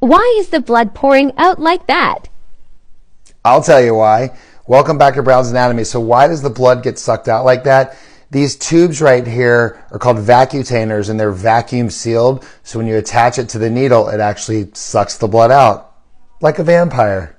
Why is the blood pouring out like that? I'll tell you why. Welcome back to Brown's Anatomy. So why does the blood get sucked out like that? These tubes right here are called Vacutainers, and they're vacuum sealed. So when you attach it to the needle, it actually sucks the blood out like a vampire.